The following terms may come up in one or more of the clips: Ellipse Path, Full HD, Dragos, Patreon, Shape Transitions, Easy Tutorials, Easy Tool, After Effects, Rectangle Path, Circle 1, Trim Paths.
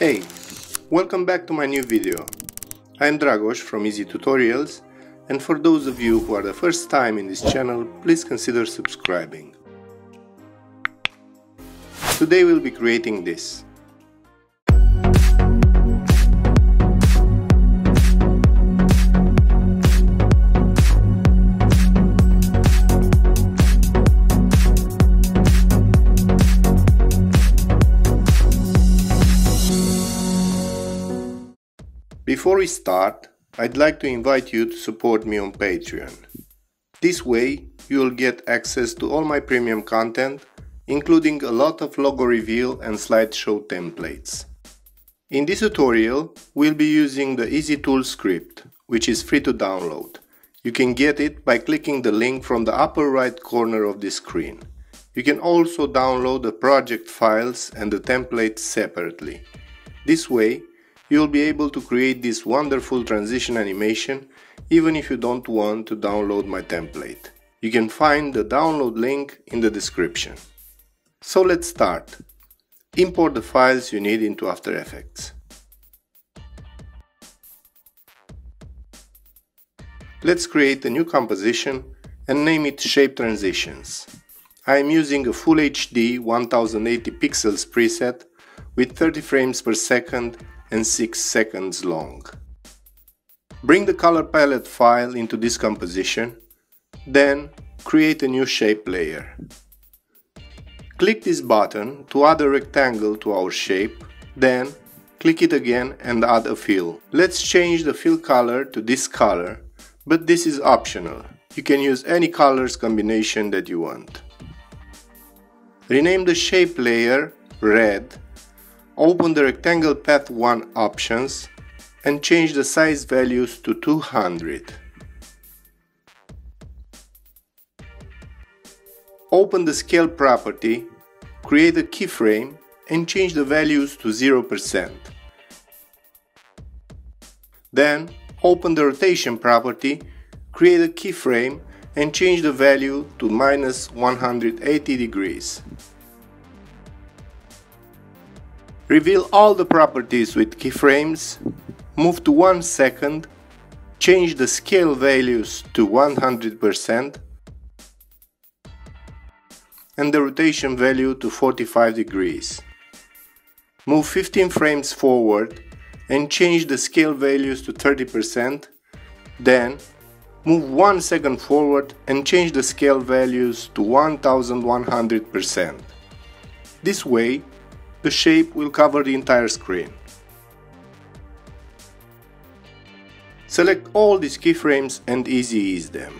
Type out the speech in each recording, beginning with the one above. Hey, welcome back to my new video. I'm Dragos from Easy Tutorials, and for those of you who are the first time in this channel, please consider subscribing. Today we'll be creating this. Before we start, I'd like to invite you to support me on Patreon. This way, you'll get access to all my premium content, including a lot of logo reveal and slideshow templates. In this tutorial, we'll be using the Easy Tool script, which is free to download. You can get it by clicking the link from the upper right corner of the screen. You can also download the project files and the templates separately. This way, you'll be able to create this wonderful transition animation even if you don't want to download my template. You can find the download link in the description. So let's start. Import the files you need into After Effects. Let's create a new composition and name it Shape Transitions. I am using a Full HD 1080 pixels preset with 30 frames per second and 6 seconds long. Bring the color palette file into this composition, then create a new shape layer. Click this button to add a rectangle to our shape, then click it again and add a fill. Let's change the fill color to this color, but this is optional. You can use any colors combination that you want. Rename the shape layer red. Open the Rectangle Path 1 options and change the size values to 200. Open the Scale property, create a keyframe and change the values to 0%. Then open the Rotation property, create a keyframe and change the value to -180 degrees. Reveal all the properties with keyframes, move to 1 second, change the scale values to 100% and the rotation value to 45 degrees. Move 15 frames forward and change the scale values to 30%, then move 1 second forward and change the scale values to 1100%. This way, the shape will cover the entire screen. Select all these keyframes and easy ease them.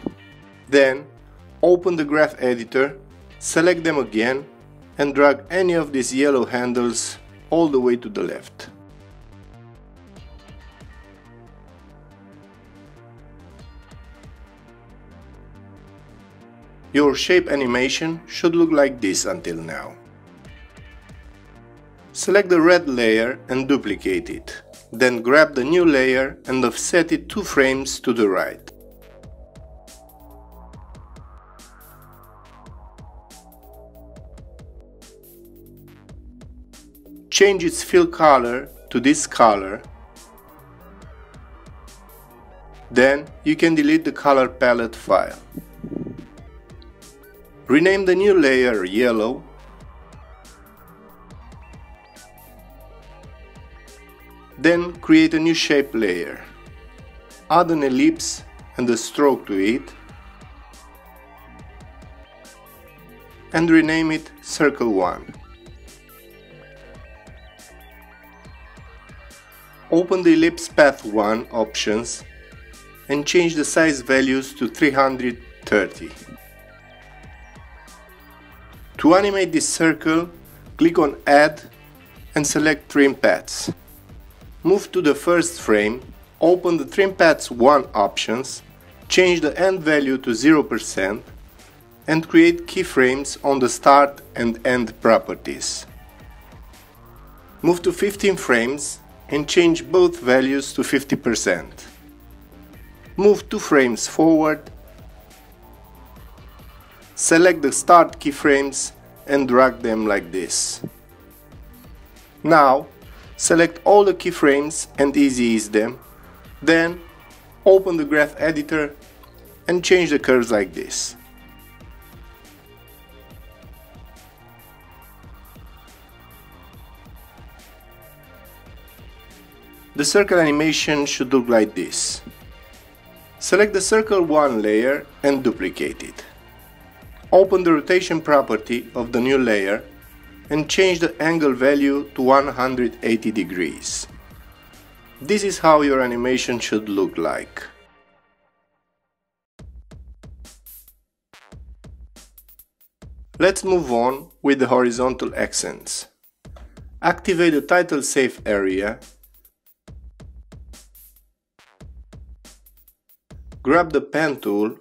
Then open the graph editor, select them again and drag any of these yellow handles all the way to the left. Your shape animation should look like this until now. Select the red layer and duplicate it, then grab the new layer and offset it 2 frames to the right. Change its fill color to this color, then you can delete the color palette file. Rename the new layer yellow. Then create a new shape layer, add an ellipse and a stroke to it and rename it Circle 1. Open the Ellipse Path 1 options and change the size values to 330. To animate this circle, click on Add and select Trim Paths. Move to the first frame, open the Trim Paths 1 options, change the end value to 0% and create keyframes on the start and end properties. Move to 15 frames and change both values to 50%. Move 2 frames forward, select the start keyframes and drag them like this. Now, select all the keyframes and easy ease them, then open the graph editor and change the curves like this. The circle animation should look like this. Select the Circle 1 layer and duplicate it. Open the rotation property of the new layer and change the angle value to 180 degrees. This is how your animation should look like. Let's move on with the horizontal accents. Activate the title safe area. Grab the pen tool,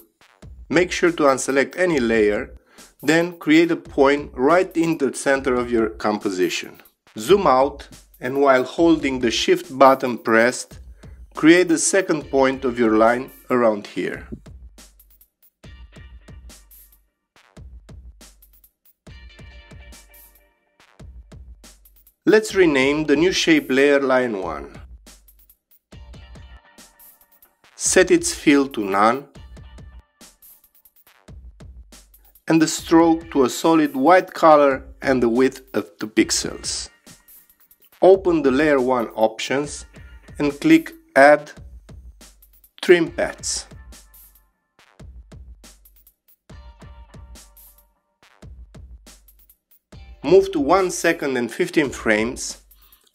make sure to unselect any layer, then create a point right in the center of your composition. Zoom out and while holding the Shift button pressed, create the second point of your line around here. Let's rename the new shape layer Line 1. Set its fill to none and the stroke to a solid white color and the width of 2 pixels. Open the Layer 1 options and click Add Trim Paths. Move to 1 second and 15 frames,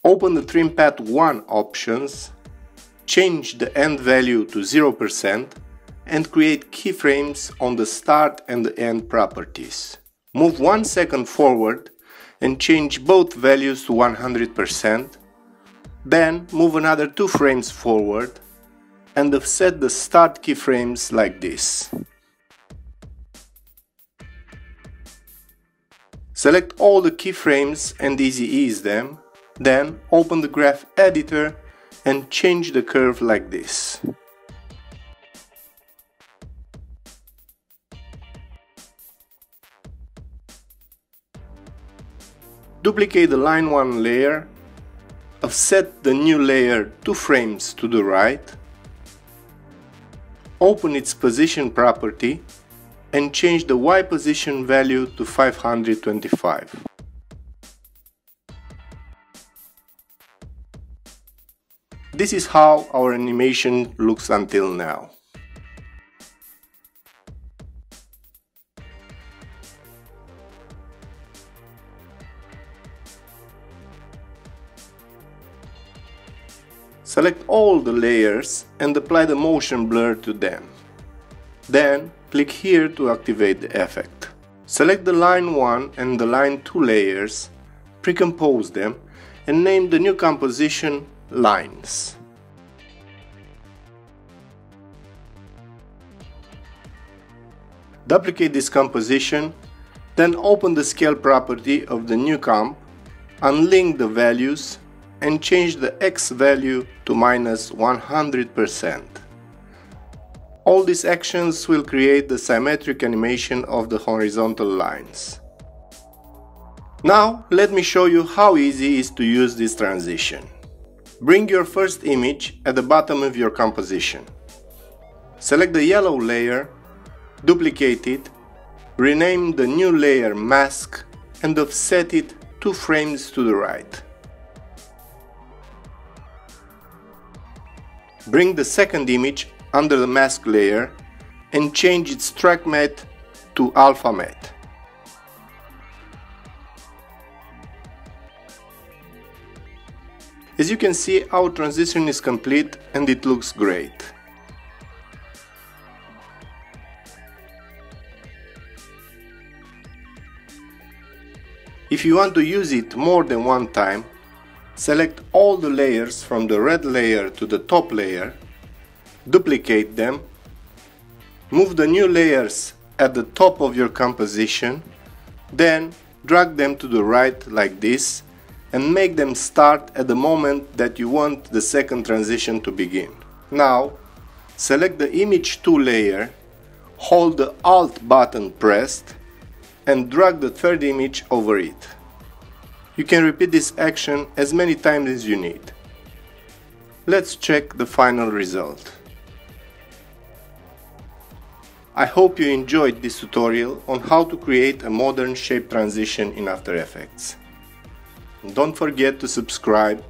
open the Trim Path 1 options, change the end value to 0% and create keyframes on the start and the end properties. Move 1 second forward and change both values to 100%, then move another 2 frames forward and offset the start keyframes like this. Select all the keyframes and easy ease them, then open the graph editor and change the curve like this. Duplicate the Line 1 layer, offset the new layer 2 frames to the right, open its position property and change the Y position value to 525. This is how our animation looks until now. Select all the layers and apply the motion blur to them. Then click here to activate the effect. Select the Line 1 and the Line 2 layers, pre-compose them and name the new composition Lines. Duplicate this composition, then open the scale property of the new comp, unlink the values and change the X value to -100%. All these actions will create the symmetric animation of the horizontal lines. Now let me show you how easy it is to use this transition. Bring your first image at the bottom of your composition. Select the yellow layer, duplicate it, rename the new layer Mask and offset it 2 frames to the right. Bring the second image under the Mask layer and change its track matte to alpha matte. As you can see, our transition is complete and it looks great. If you want to use it more than one time, select all the layers from the red layer to the top layer, duplicate them, move the new layers at the top of your composition, then drag them to the right like this, and make them start at the moment that you want the second transition to begin. Now, select the Image 2 layer, hold the Alt button pressed, and drag the third image over it. You can repeat this action as many times as you need. Let's check the final result. I hope you enjoyed this tutorial on how to create a modern shape transition in After Effects. Don't forget to subscribe,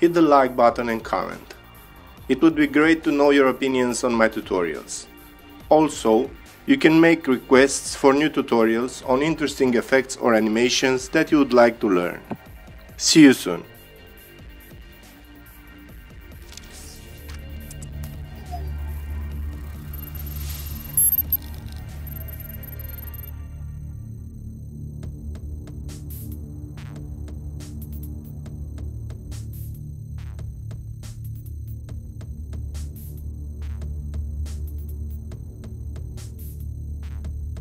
hit the like button and comment. It would be great to know your opinions on my tutorials. Also, you can make requests for new tutorials on interesting effects or animations that you would like to learn. See you soon!